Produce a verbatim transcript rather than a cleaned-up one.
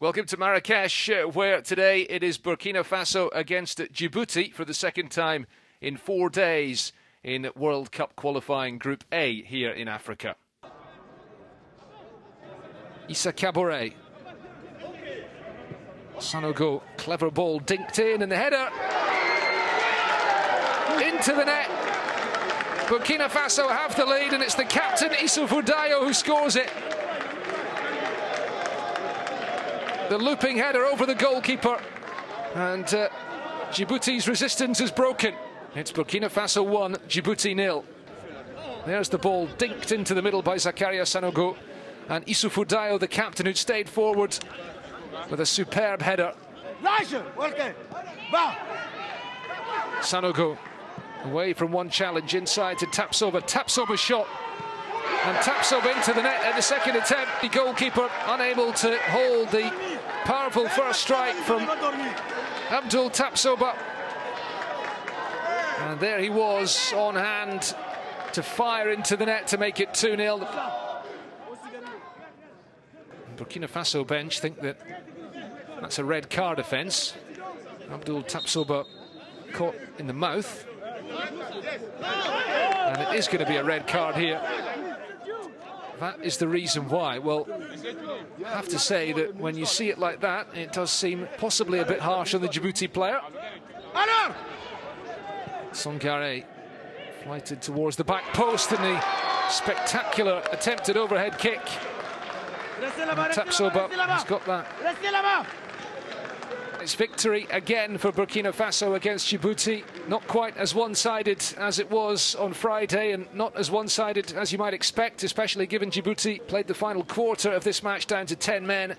Welcome to Marrakesh, where today it is Burkina Faso against Djibouti for the second time in four days in World Cup qualifying Group A here in Africa. Issa Kabore. Sanogo, clever ball, dinked in, and the header into the net. Burkina Faso have the lead, and it's the captain, Issoufou Dayo, who scores it. The looping header over the goalkeeper, and uh, Djibouti's resistance is broken. It's Burkina Faso one, Djibouti nil. There's the ball dinked into the middle by Zakaria Sanogo, and Issoufou Dayo, the captain, who'd stayed forward with a superb header. Sanogo away from one challenge, inside to Tapsoba. Tapsoba's shot, and Tapsoba into the net at the second attempt. The goalkeeper unable to hold the powerful first strike from Abdoul Tapsoba. And there he was, on hand to fire into the net to make it two nil. Burkina Faso bench think that that's a red card offence. Abdoul Tapsoba caught in the mouth. And it is going to be a red card here. That is the reason why. Well, I have to say that when you see it like that, it does seem possibly a bit harsh on the Djibouti player. Sangare flighted towards the back post in the spectacular attempted overhead kick. And Tapsoba has got that. It's victory again for Burkina Faso against Djibouti. Not quite as one-sided as it was on Friday, and not as one-sided as you might expect, especially given Djibouti played the final quarter of this match down to ten men.